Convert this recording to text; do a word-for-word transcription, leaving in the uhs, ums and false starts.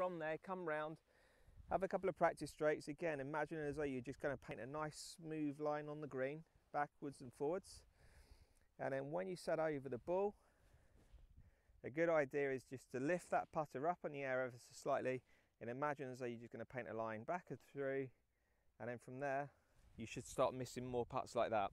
from there, come round, have a couple of practice strokes. Again, imagining as though you're just going to paint a nice smooth line on the green, backwards and forwards. And then when you set over the ball, a good idea is just to lift that putter up in the air ever so slightly, and imagine as though you're just going to paint a line back and through. And then from there, you should start missing more putts like that.